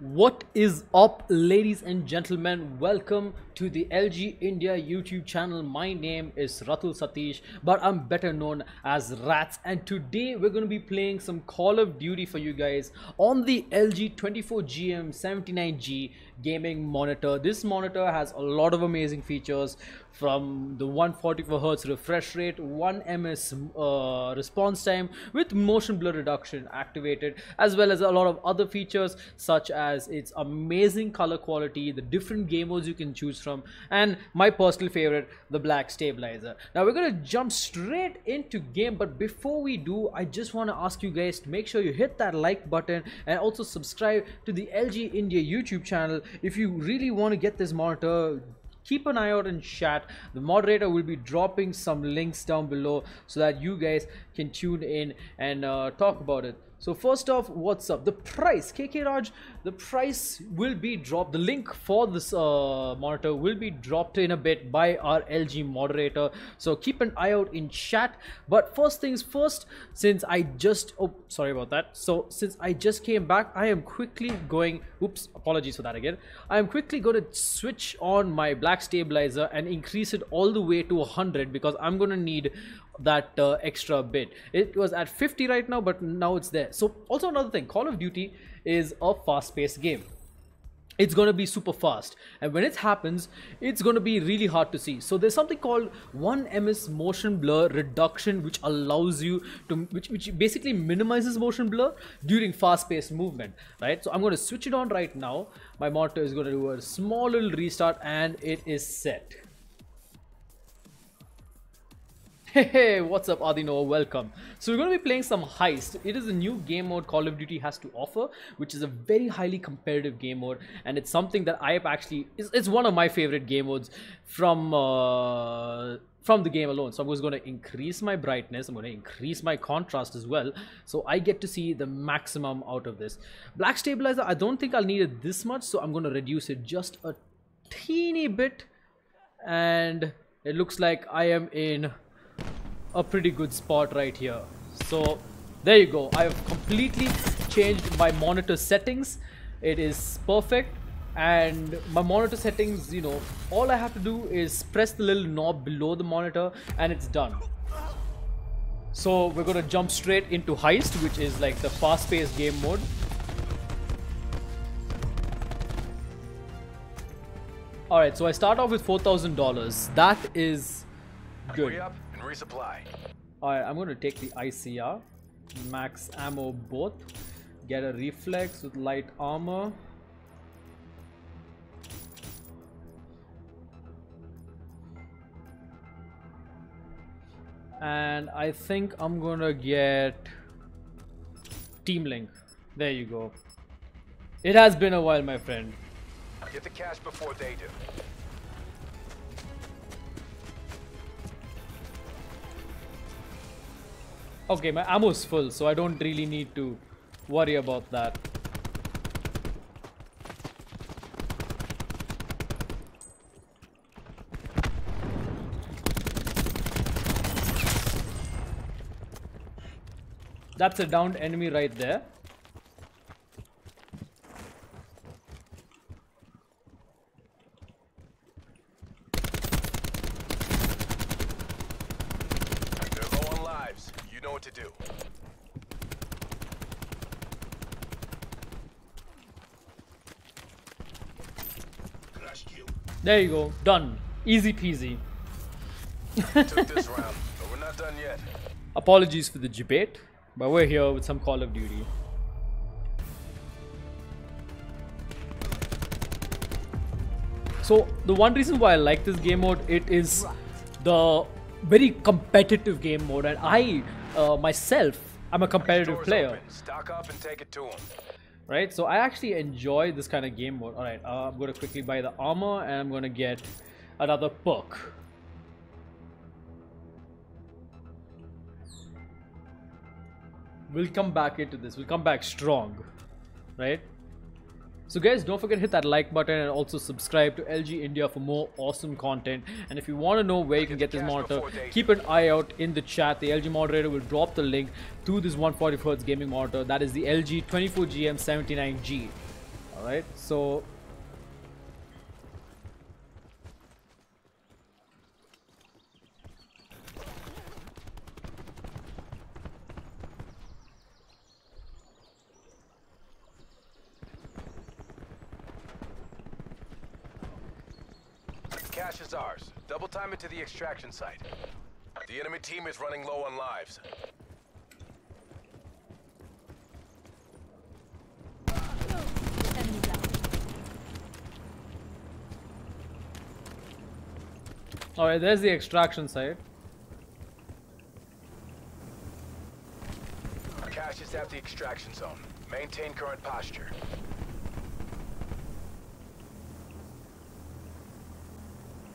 What is up, ladies and gentlemen? Welcome to the LG India YouTube channel. My name is Ratul Satish, but I'm better known as Rats, and today we're going to be playing some Call of Duty for you guys on the LG 24GM79G gaming monitor. This monitor has a lot of amazing features, from the 144Hz refresh rate, 1ms response time with motion blur reduction activated, as well as a lot of other features such as its amazing color quality, the different game modes you can choose from, and my personal favorite, the black stabilizer. Now we're going to jump straight into game, but before we do, I just want to ask you guys to make sure you hit that like button and also subscribe to the LG India YouTube channel if you really want to get this monitor. Keep an eye out in chat. The moderator will be dropping some links down below so that you guys can tune in and talk about it. So first off, what's up? The price, KK Raj, the price will be dropped. The link for this monitor will be dropped in a bit by our LG moderator. So keep an eye out in chat. But first things first, since I just, oh, sorry about that. So since I just came back, I am quickly going, oops, apologies for that again. I am quickly going to switch on my black stabilizer and increase it all the way to 100 because I'm going to need that extra bit. It was at 50 right now, but now it's there. So also another thing, Call of Duty is a fast-paced game. It's going to be super fast, and when it happens, it's going to be really hard to see. So there's something called 1ms motion blur reduction, which allows you to, which basically minimizes motion blur during fast-paced movement, right? So I'm going to switch it on right now. My monitor is going to do a small little restart, and it is set. Hey, what's up, Adino? Welcome. So we're going to be playing some heist. It is a new game mode Call of Duty has to offer, which is a very highly competitive game mode, and it's something that I have actually, it's one of my favorite game modes from the game alone. So I'm just going to increase my brightness. I'm going to increase my contrast as well, so I get to see the maximum out of this. Black stabilizer, I don't think I'll need it this much, so I'm going to reduce it just a teeny bit, and it looks like I am in a pretty good spot right here. So there you go, I have completely changed my monitor settings. It is perfect, and my monitor settings, you know, all I have to do is press the little knob below the monitor and it's done. So we're gonna jump straight into heist, which is like the fast-paced game mode. All right, so I start off with $4,000. That is good. Resupply. Alright, I'm going to take the ICR, max ammo both, get a reflex with light armor. And I think I'm going to get Team Link. There you go. It has been a while, my friend. Get the cash before they do. Okay, my ammo's full, so I don't really need to worry about that. That's a downed enemy right there. There you go, done. Easy peasy. Took this round, but we're not done yet. Apologies for the debate, but we're here with some Call of Duty. So the one reason why I like this game mode, it is the very competitive game mode, and I myself, I'm a competitive player. Stock up and take it to him. Right, so I actually enjoy this kind of game mode. Alright, I'm going to quickly buy the armor, and I'm going to get another perk. We'll come back into this. We'll come back strong. Right? So guys, don't forget to hit that like button and also subscribe to LG India for more awesome content. And if you want to know where you can get this monitor, keep an eye out in the chat. The LG moderator will drop the link to this 144Hz gaming monitor. That is the LG 24GM79G. Alright, so cache is ours. Double time it to the extraction site. The enemy team is running low on lives. Alright, there's the extraction site. Cache is at the extraction zone. Maintain current posture.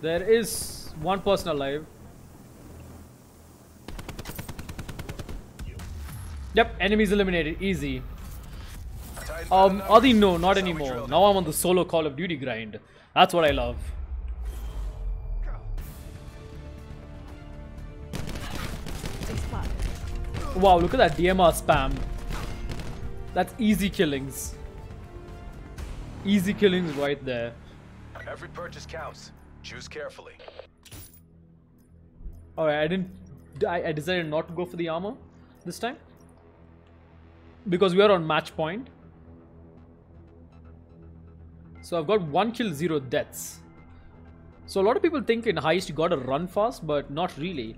There is one person alive. Yep, enemies eliminated. Easy. Adi, no, not anymore. Now I'm on the solo Call of Duty grind. That's what I love. Wow, look at that DMR spam. That's easy killings. Easy killings right there. Every purchase counts. Choose carefully. Alright, I decided not to go for the armor this time, because we are on match point. So I've got 1 kill, 0 deaths. So a lot of people think in heist you gotta run fast, but not really.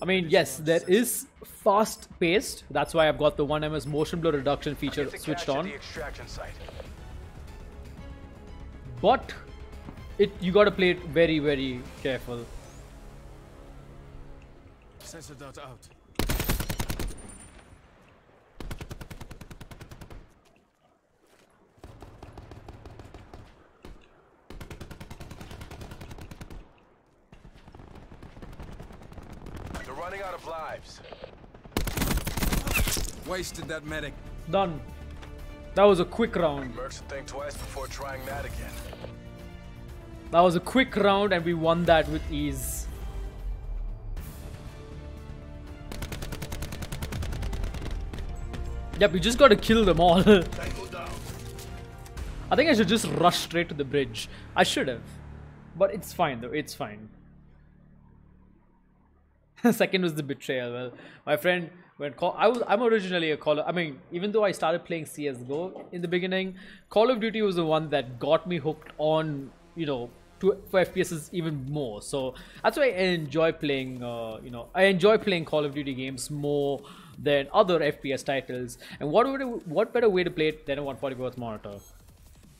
I mean, yes, there is fast paced. That's why I've got the 1ms motion blur reduction feature switched on. But you gotta play it very, very careful. Sensor dot out. They're running out of lives. Wasted that medic. Done. That was a quick round. Mercs would think twice before trying that again. That was a quick round and we won that with ease. Yep, we just gotta kill them all. I think I should just rush straight to the bridge. I should have. But it's fine though, it's fine. Second was the betrayal. Well, my friend went I'm originally a caller. I mean, even though I started playing CS:GO in the beginning, Call of Duty was the one that got me hooked on, you know, for FPSs even more. So that's why I enjoy playing, I enjoy playing Call of Duty games more than other FPS titles. And what better way to play it than a 140Hz monitor?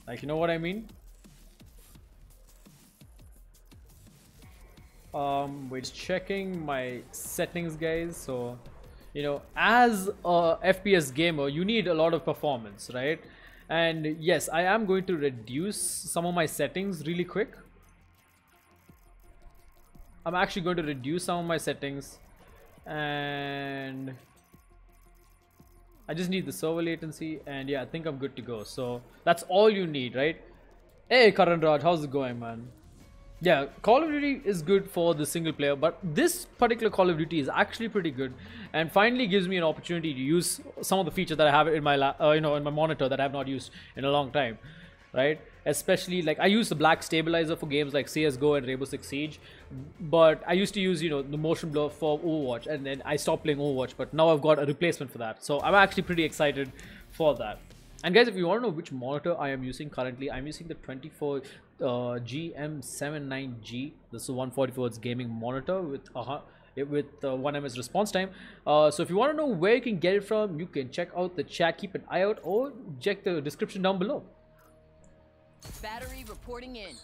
Like, you know what I mean? Wait, checking my settings, guys. So, you know, as a FPS gamer, you need a lot of performance, right? And yes, I am going to reduce some of my settings really quick. I'm actually going to reduce some of my settings, and I just need the server latency, and yeah, I think I'm good to go. So that's all you need, right? Hey Karan Raj, how's it going, man? Yeah, Call of Duty is good for the single player, but this particular Call of Duty is actually pretty good, and finally gives me an opportunity to use some of the features that I have in my in my monitor that I have not used in a long time, right? Especially like I use the black stabilizer for games like CS:GO and Rainbow Six Siege, but I used to use, you know, the motion blur for Overwatch, and then I stopped playing Overwatch, but now I've got a replacement for that, so I'm actually pretty excited for that. And guys, if you want to know which monitor I am using currently, I'm using the 24GM79G. This is a 144Hz gaming monitor with 1ms response time. So if you want to know where you can get it from, you can check out the chat, keep an eye out, or check the description down below. Battery reporting in.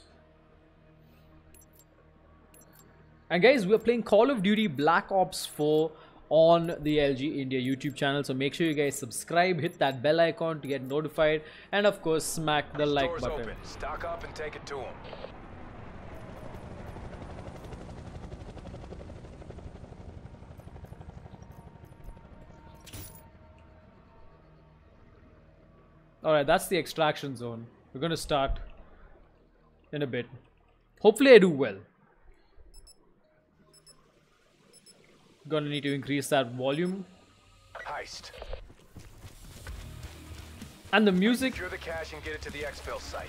And guys, we're playing Call of Duty Black Ops 4 on the LG India YouTube channel, so make sure you guys subscribe, hit that bell icon to get notified, and of course smack the like button. Open. Stock up and take it to them. Alright, that's the extraction zone. We're gonna start in a bit. Hopefully I do well. Gonna need to increase that volume. Heist. And the music. Secure the cache and get it to the exfil site.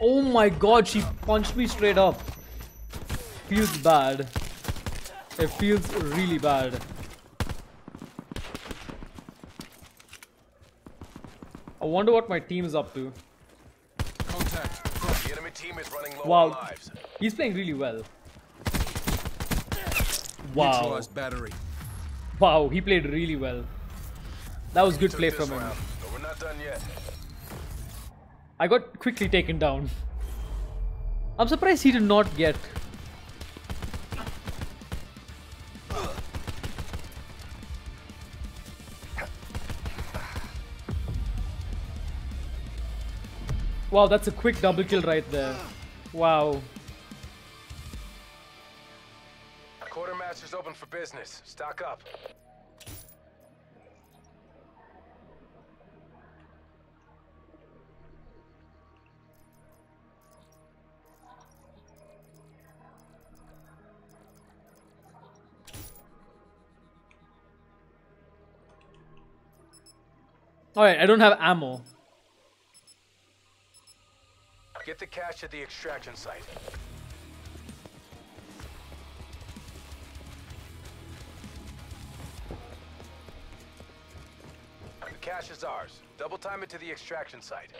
Oh my god, she punched me straight up. Feels bad. It feels really bad. I wonder what my team is up to. Contact. The enemy team is running low on lives. He's playing really well. Wow. Wow, he played really well. That was good play from him. But we're not done yet. I got quickly taken down. I'm surprised he did not get. Wow, that's a quick double kill right there. Wow. Quartermaster's open for business. Stock up. Alright, I don't have ammo. Get the cache at the extraction site. The cache is ours. Double time it to the extraction site.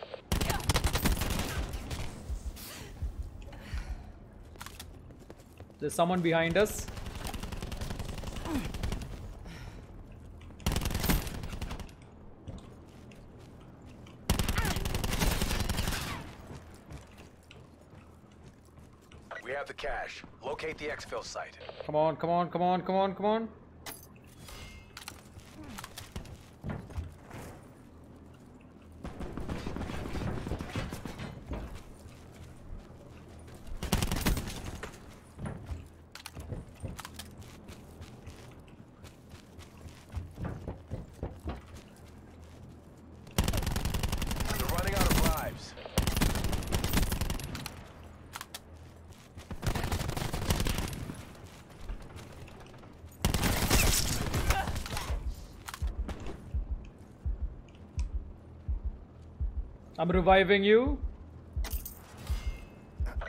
There's someone behind us. Cache. Locate the exfil site. Come on, come on, come on, come on, come on. I'm reviving you.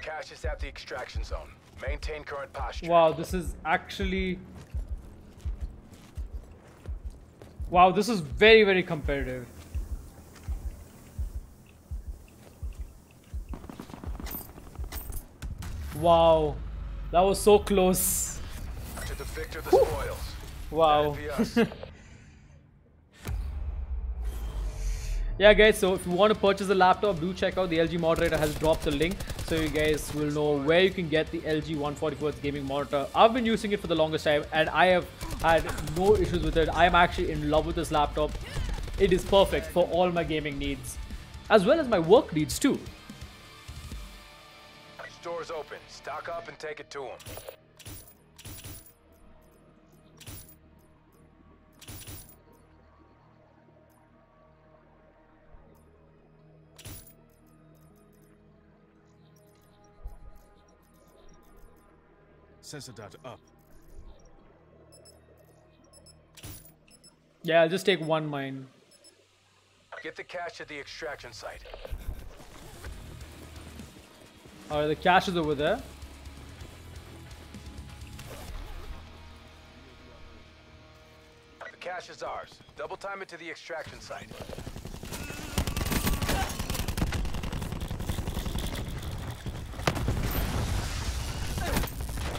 Cache is at the extraction zone. Maintain current posture. Wow, this is actually... Wow, this is very, very competitive. Wow, that was so close. To the victor, the spoils. Wow. Yeah guys, so if you want to purchase a laptop, do check out the LG moderator has dropped the link so you guys will know where you can get the LG 144Hz gaming monitor. I've been using it for the longest time and I have had no issues with it. I'm actually in love with this laptop. It is perfect for all my gaming needs as well as my work needs too. Store's open. Stock up and take it to them. Sensor data up. Yeah, I'll just take one mine. Get the cache at the extraction site. Alright, the cache is over there. The cache is ours. Double time it to the extraction site.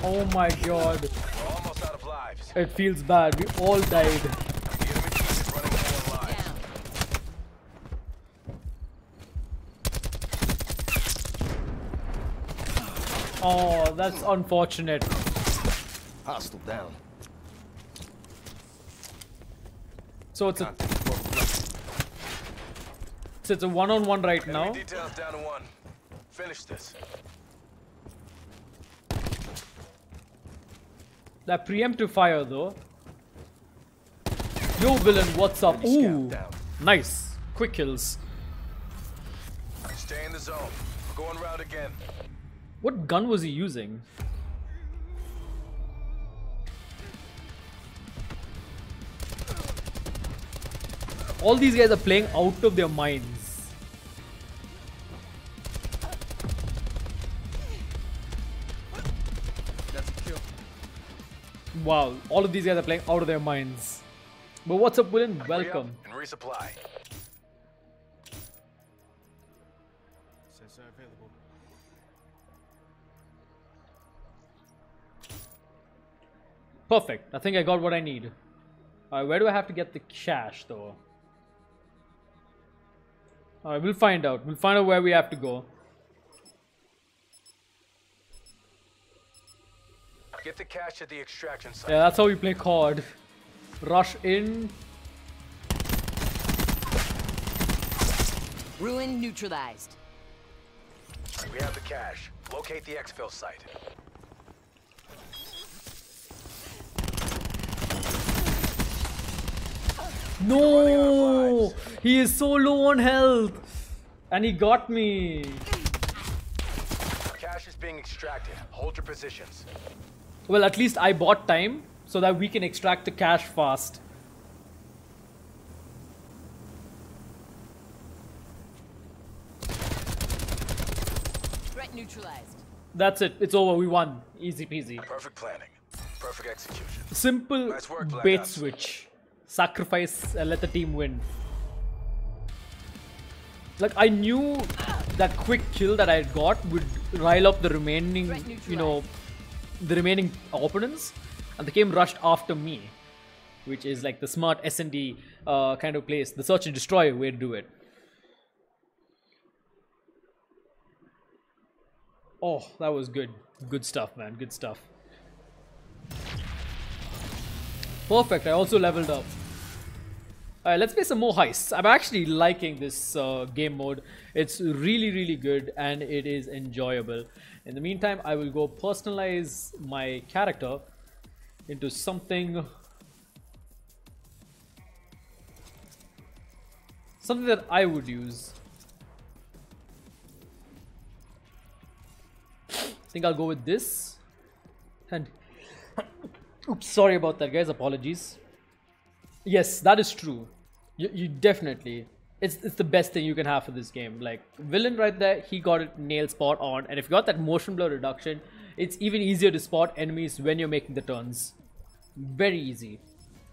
Oh my god. We're almost out of lives. It feels bad. We all died. The enemy team is running low on lives. Yeah. Oh, that's unfortunate. Hostile down. So it's a... So it's a one-on-one right enemy now. Details down to one. Finish this. That preemptive fire though. Yo villain, what's up? Ooh, nice. Quick kills. Stay in the zone. We're going round again. What gun was he using? All these guys are playing out of their minds. That's a kill. Wow, all of these guys are playing out of their minds. But what's up, Willen? Welcome. And resupply. Sensor available. Perfect. I think I got what I need. Alright, where do I have to get the cash though? Alright, we'll find out. We'll find out where we have to go. Get the cash at the extraction site. Yeah, that's how we play COD. Rush in. Ruin neutralized. We have the cash. Locate the exfil site. No! He is so low on health! And he got me! Cash is being extracted. Hold your positions. Well, at least I bought time so that we can extract the cash fast. Threat neutralized. That's it. It's over. We won. Easy peasy. Perfect planning. Perfect execution. Simple nice work, bait switch. Sacrifice and let the team win. Like, I knew that quick kill that I got would rile up the remaining, you know, the remaining opponents, and the game rushed after me, which is like the smart S&D kind of place, the search and destroy way to do it. Oh, that was good. Good stuff, man. Good stuff. Perfect. I also leveled up. Alright, let's play some more heists. I'm actually liking this game mode. It's really, really good and it is enjoyable. In the meantime, I will go personalize my character into something... something that I would use. I think I'll go with this. And... oops, sorry about that, guys. Apologies. Yes, that is true. You definitely, it's the best thing you can have for this game. Like villain right there, he got it nail spot on, and if you got that motion blur reduction, it's even easier to spot enemies when you're making the turns. Very easy.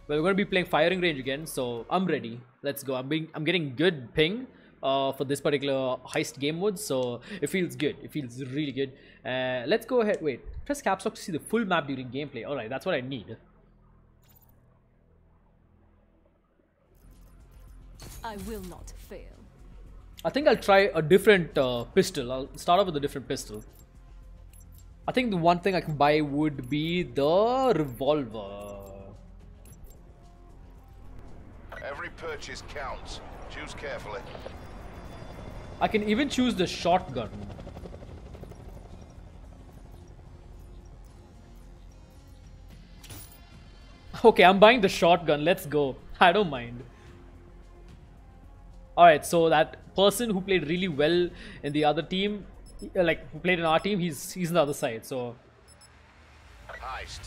Well, we're gonna be playing firing range again, so I'm ready. Let's go. I'm getting good ping for this particular heist game mode, so it feels good. It feels really good. Let's go ahead. Wait, press caps lock to see the full map during gameplay. All right, that's what I need. I will not fail. I think I'll try a different pistol. I'll start off with a different pistol. I think the one thing I can buy would be the revolver. Every purchase counts. Choose carefully. I can even choose the shotgun. Okay, I'm buying the shotgun. Let's go. I don't mind. Alright, so that person who played really well in the other team, like who played in our team, he's on the other side, so. Heist.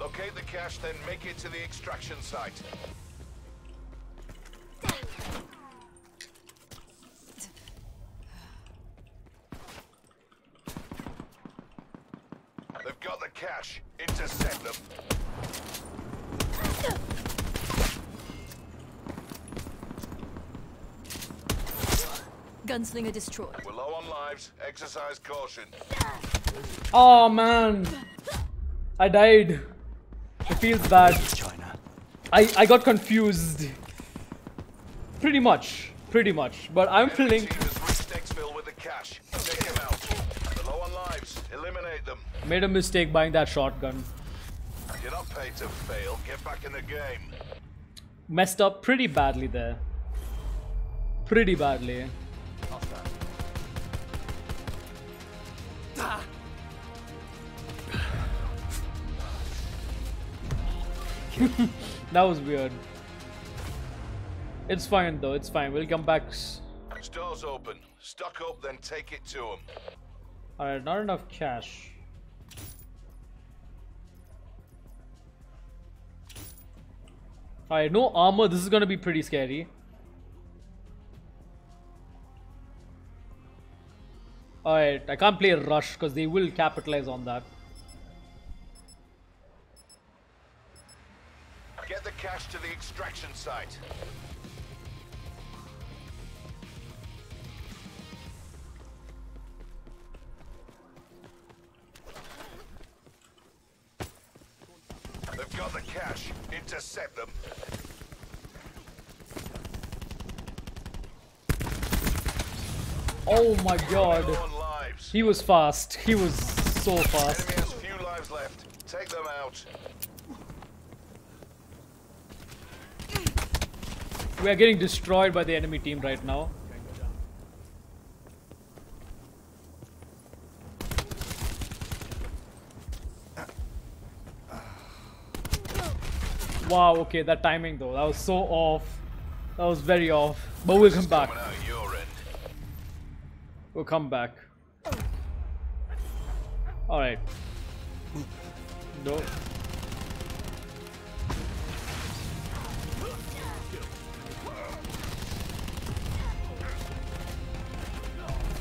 Locate the cache, then make it to the extraction site. They've got the cache. Intercept them. Gunslinger destroyed. We're low on lives. Exercise caution. Oh man, I died. It feels bad. China. I got confused. Pretty much. But I'm feeling. Made a mistake buying that shotgun. You're not paid to fail. Get back in the game. Messed up pretty badly there. Pretty badly. That was weird. It's fine though, it's fine. We'll come back. Stores open. Stock up, then take it to them. Alright, not enough cash. Alright, no armor. This is gonna be pretty scary. Alright, I can't play rush because they will capitalize on that. Get the cash to the extraction site. They've got the cash. Intercept them. Oh my god. He was fast. He was so fast. Enemy has few lives left. Take them out. We are getting destroyed by the enemy team right now. Wow, okay, that timing though, that was so off. That was very off. But we'll come back. We'll come back. Alright. No.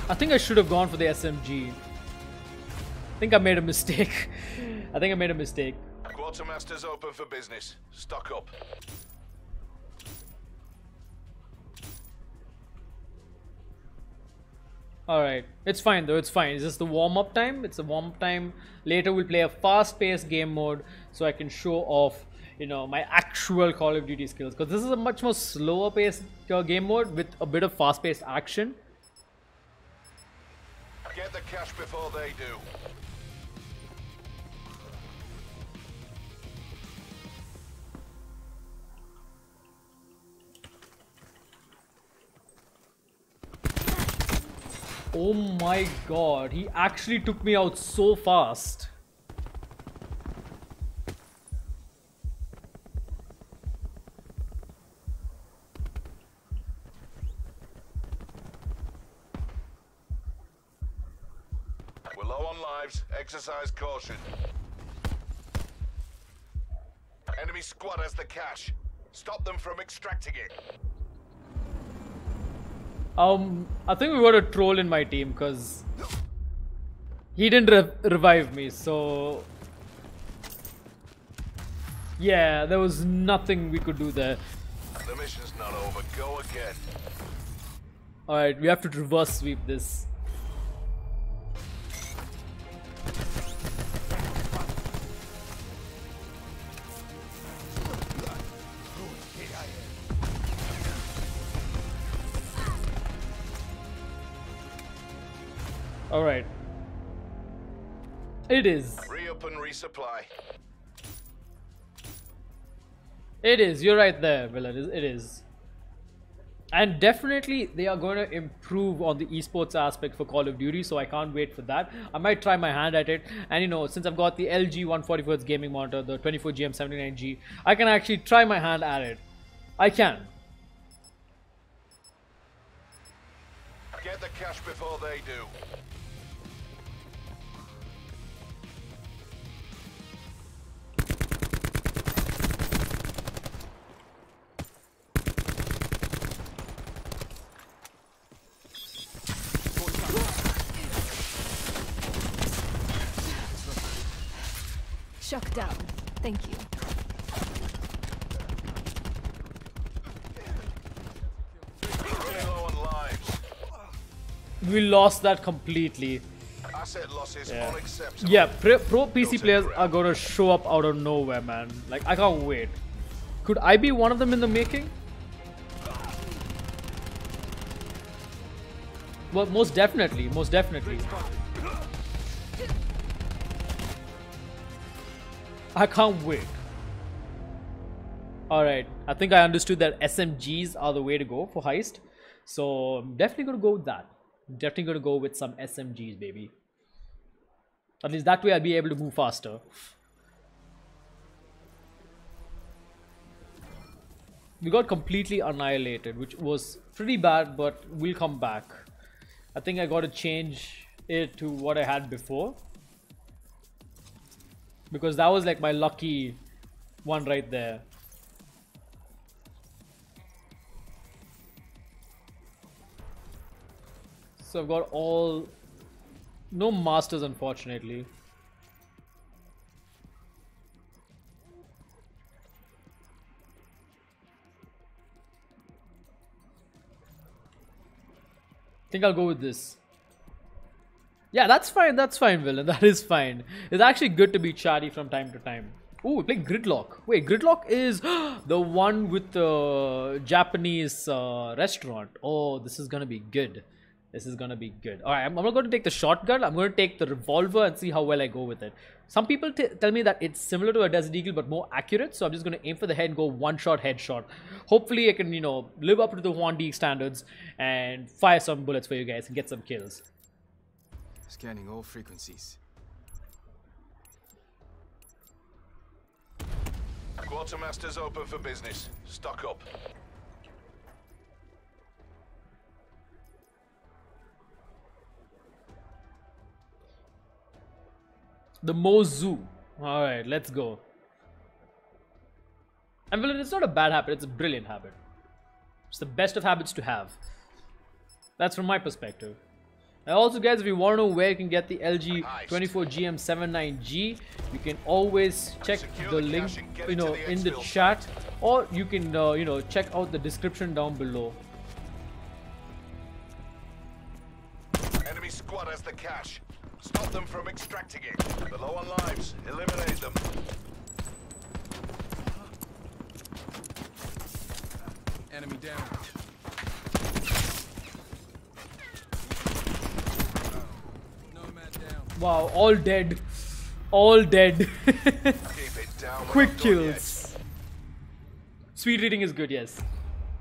I think I should have gone for the SMG. I think I made a mistake. I think I made a mistake. Quartermaster's open for business. Stock up. Alright. It's fine though. It's fine. It's just the warm-up time. It's a warm-up time. Later we'll play a fast-paced game mode so I can show off, you know, my actual Call of Duty skills. Because this is a much more slower-paced game mode with a bit of fast-paced action. Get the cash before they do. Oh my god, he actually took me out so fast. Exercise caution. Enemy squad has the cash. Stop them from extracting it. I think we got a troll in my team because he didn't revive me. So yeah, there was nothing we could do there. The mission's not over. Go again. All right, we have to reverse sweep this. All right. It is. Reopen resupply. It is. You're right there, Willard. It is. And definitely, they are going to improve on the esports aspect for Call of Duty. So I can't wait for that. I might try my hand at it. And you know, since I've got the LG 144 gaming monitor, the 24GM79G, I can actually try my hand at it. I can. Get the cash before they do. Shock down. Thank you. We lost that completely. Asset losses unacceptable. Yeah, pro PC players are gonna show up out of nowhere, man. Like, I can't wait. Could I be one of them in the making? Well, most definitely. Most definitely. I can't wait. Alright, I think I understood that SMGs are the way to go for heist. So I'm definitely gonna go with that. I'm definitely gonna go with some SMGs, baby. At least that way I'll be able to move faster. We got completely annihilated, which was pretty bad, but we'll come back. I think I got to change it to what I had before, because that was like my lucky one right there. So I've got all, no masters unfortunately. I think I'll go with this. Yeah, that's fine, villain. That is fine. It's actually good to be chatty from time to time. Ooh, we play Gridlock. Wait, Gridlock is the one with the Japanese restaurant. Oh, this is gonna be good. This is gonna be good. Alright, I'm not gonna take the shotgun. I'm gonna take the revolver and see how well I go with it. Some people tell me that it's similar to a Desert Eagle but more accurate. So I'm just gonna aim for the head and go one-shot headshot. Hopefully I can, you know, live up to the Wandy standards and fire some bullets for you guys and get some kills. Scanning all frequencies. Quartermaster's open for business. Stock up. The Mozu. Alright, let's go. And well, it's not a bad habit, it's a brilliant habit. It's the best of habits to have. That's from my perspective. And also guys, if you want to know where you can get the LG 24GM79G, you can always check the link, you know, in the chat, or you can, you know, check out the description down below. Enemy squad has the cash. Stop them from extracting it. They're low on lives. Eliminate them. Enemy down. Nomad down. Wow, all dead. All dead. Keep it down. Quick kills. Sweet reading is good, yes.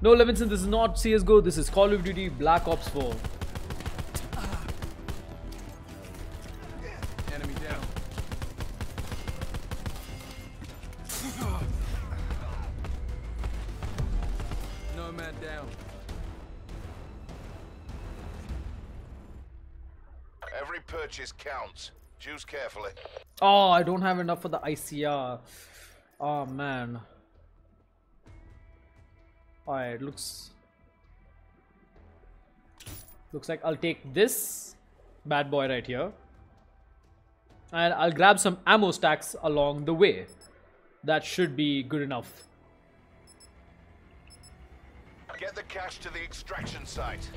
No, Levinson, this is not CSGO. This is Call of Duty Black Ops 4. Counts. Choose carefully. Oh, I don't have enough for the ICR. Oh man. Alright, looks like I'll take this bad boy right here. And I'll grab some ammo stacks along the way. That should be good enough. Get the cash to the extraction site.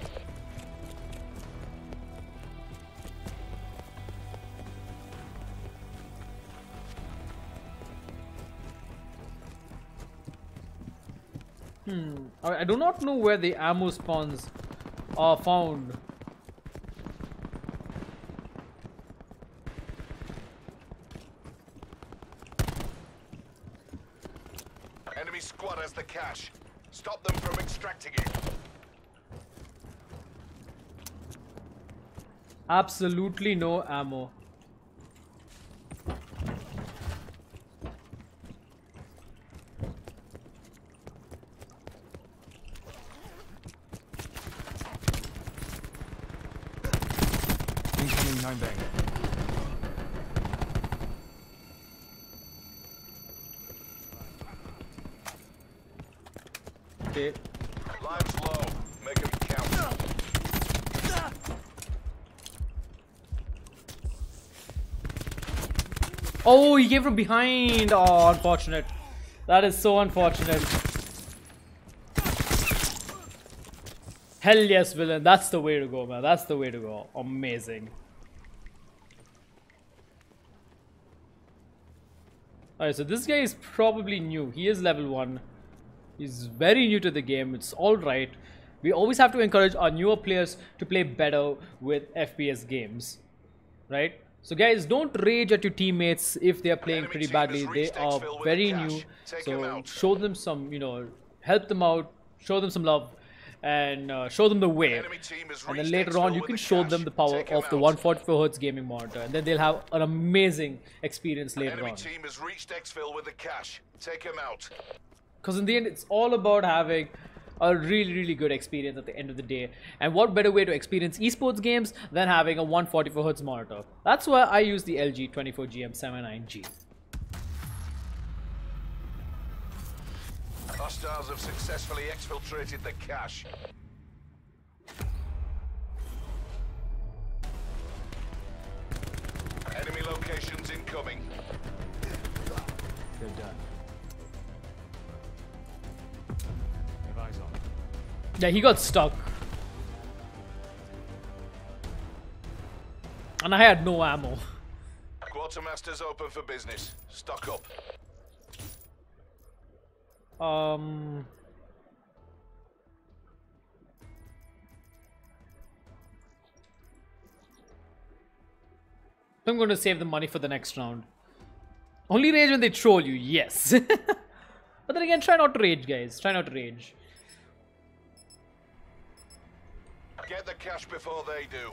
I do not know where the ammo spawns are found. Enemy squad has the cash. Stop them from extracting it. Absolutely no ammo. Oh, he came from behind. Oh, unfortunate. That is so unfortunate. Hell yes, villain. That's the way to go, man. That's the way to go. Amazing. Alright, so this guy is probably new. He is level 1. He's very new to the game. It's alright. We always have to encourage our newer players to play better with FPS games. Right? So guys, don't rage at your teammates if they are playing pretty badly. They are very new, so show them some, you know, help them out, show them some love, and show them the way. And then later on, you can show them the power of the 144Hz gaming monitor, and then they'll have an amazing experience later on. Because in the end, it's all about having a really, really good experience at the end of the day. And what better way to experience esports games than having a 144Hz monitor? That's why I use the LG 24GM79G. Hostiles have successfully exfiltrated the cache. Enemy locations incoming. Good done. Yeah, he got stuck. And I had no ammo. Quartermaster's open for business. Stock up. I'm going to save the money for the next round. Only rage when they troll you, yes. But then again, try not to rage, guys. Try not to rage. Get the cash before they do.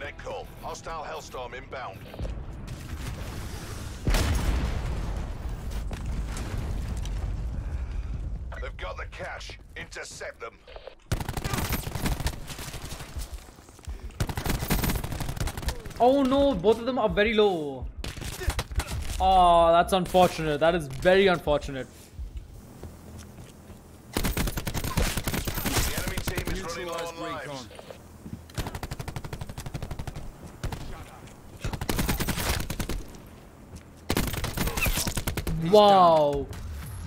Net call. Hostile Hellstorm inbound. They've got the cash. Intercept them. Oh no, both of them are very low. Oh, that's unfortunate. That is very unfortunate. The enemy team is running low on lives. Wow.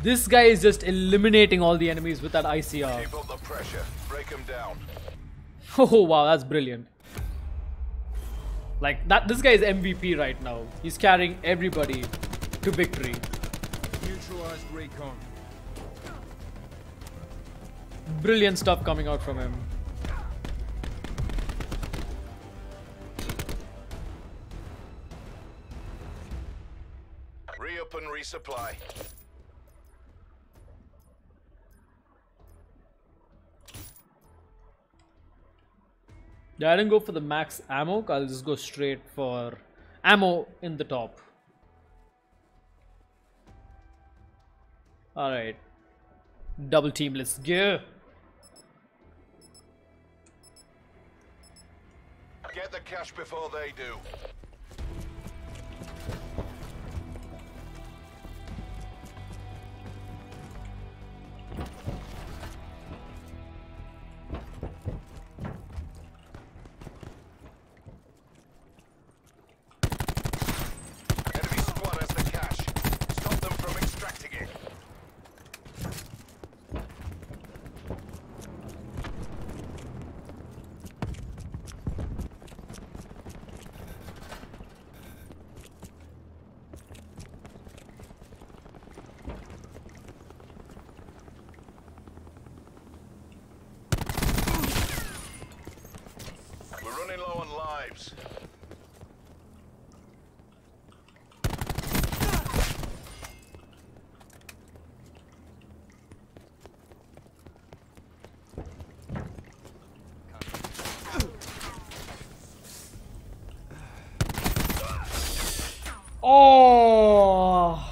This guy is just eliminating all the enemies with that ICR. Keep up the pressure. Break him down. Oh, wow. That's brilliant. Like that, this guy is MVP right now. He's carrying everybody to victory. Neutralized recon. Brilliant stuff coming out from him. Re-up and resupply. Yeah, I didn't go for the max ammo. I'll just go straight for ammo in the top. Alright. Double team, let's go. Get the cash before they do. Oh!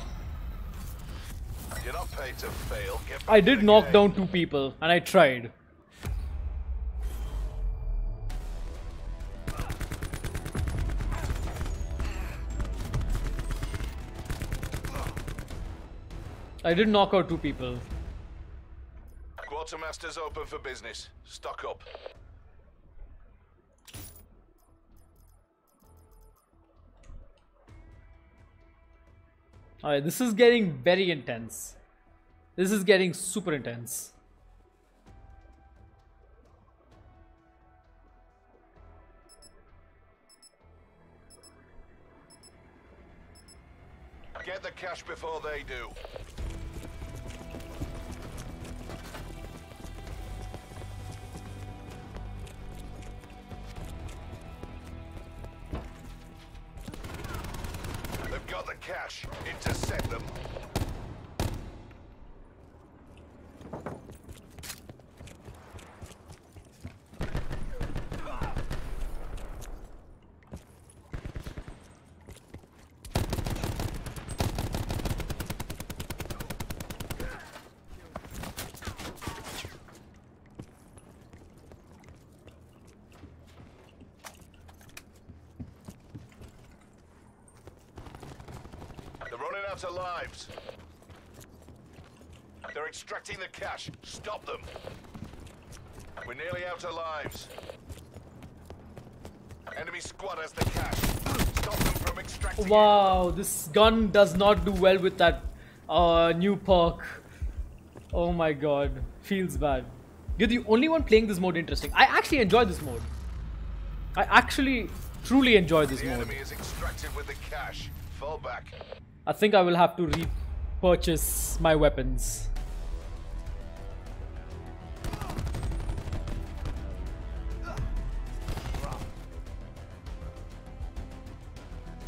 You're not paid to fail. I did knock down two people, and I tried. I did knock out two people. Quartermaster's open for business. Stock up. Alright, this is getting very intense. This is getting super intense. Get the cash before they do. Cash, intercept them. yourselves alives. They're extracting the cash. Stop them. We're nearly out of lives. Enemy squad has the cash. Stop them from extracting. Wow, this gun does not do well with that new perk. Oh my god, feels bad. You're the only one playing this mode interesting. I actually enjoy this mode. I actually truly enjoy this mode. The enemy is extracted with the cash. Fall back. I think I will have to repurchase my weapons.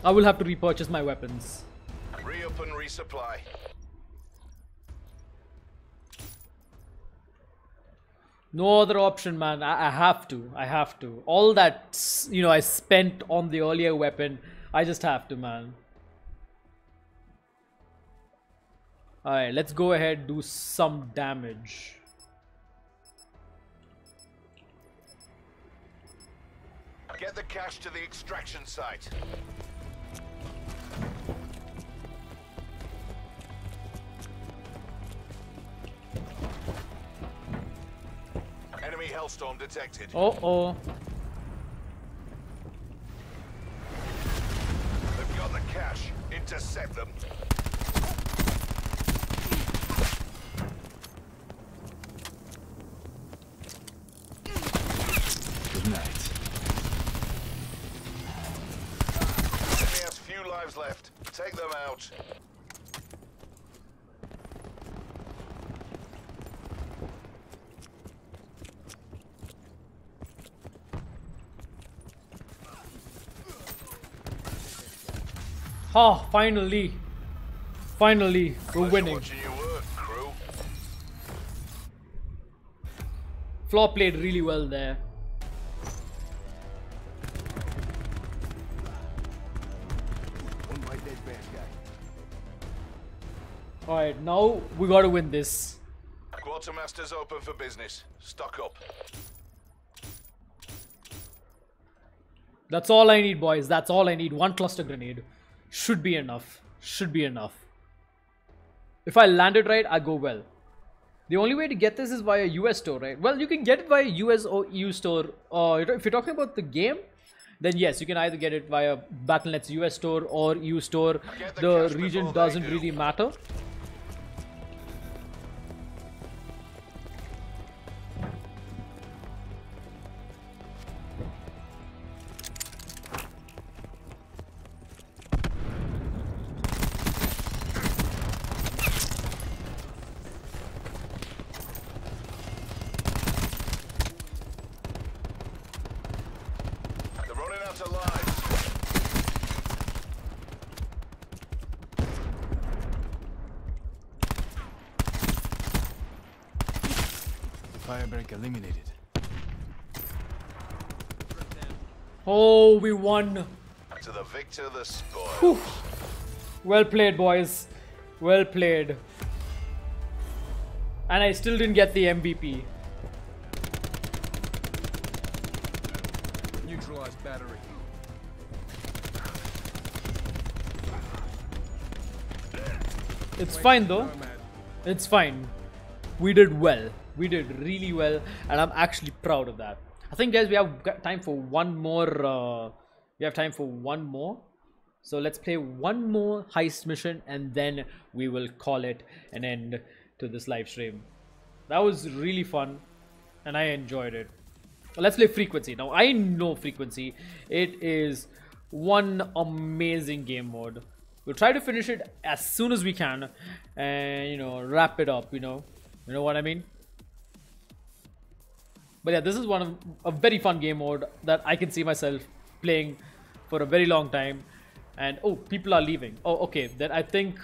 I will have to repurchase my weapons. Reopen resupply. No other option, man. I have to. I have to. All that, you know, I spent on the earlier weapon, I just have to, man. Alright, let's go ahead, do some damage. Get the cash to the extraction site. Enemy hellstorm detected. Uh-oh. They've got the cash. Intercept them. Good night. Enemy has few lives left. Take them out. Oh, finally. Finally, we're winning. Flaw played really well there. Alright, now we gotta win this. Quartermaster's open for business. Stock up. That's all I need, boys. That's all I need. One cluster grenade. Should be enough. Should be enough. If I land it right, I go well. The only way to get this is via US store, right? Well, you can get it via US or EU store. If you're talking about the game, then yes, you can either get it via Battle.net's US store or EU store. The region doesn't really matter. Eliminated. Oh, we won. To the victor, the spoil. Well played, boys. Well played. And I still didn't get the MVP. Neutralized battery. It's fine though. It's fine. We did well. We did really well, and I'm actually proud of that. I think, guys, we have got time for one more. We have time for one more. So let's play one more heist mission, and then we will call it an end to this live stream. That was really fun, and I enjoyed it. Let's play Frequency. Now, I know Frequency. It is one amazing game mode. We'll try to finish it as soon as we can, and, you know, wrap it up, you know what I mean? But yeah, this is one of a very fun game mode that I can see myself playing for a very long time. And oh, people are leaving. Oh, okay. Then I think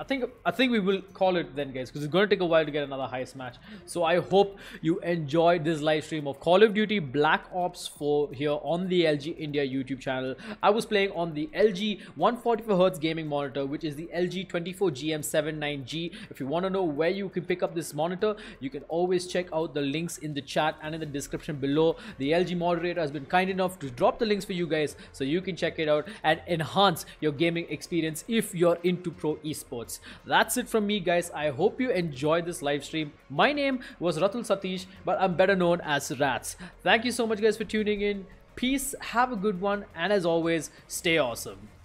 I think we will call it then, guys, because it's going to take a while to get another highest match. So I hope you enjoyed this live stream of Call of Duty Black Ops 4 here on the LG India YouTube channel. I was playing on the LG 144Hz gaming monitor, which is the LG 24GM79G. If you want to know where you can pick up this monitor, you can always check out the links in the chat and in the description below. The LG moderator has been kind enough to drop the links for you guys, so you can check it out and enhance your gaming experience if you're into pro esports. That's it from me, guys. I hope you enjoyed this live stream. My name was Ratul Satish, but I'm better known as Rats. Thank you so much, guys, for tuning in. Peace, have a good one, and as always, stay awesome.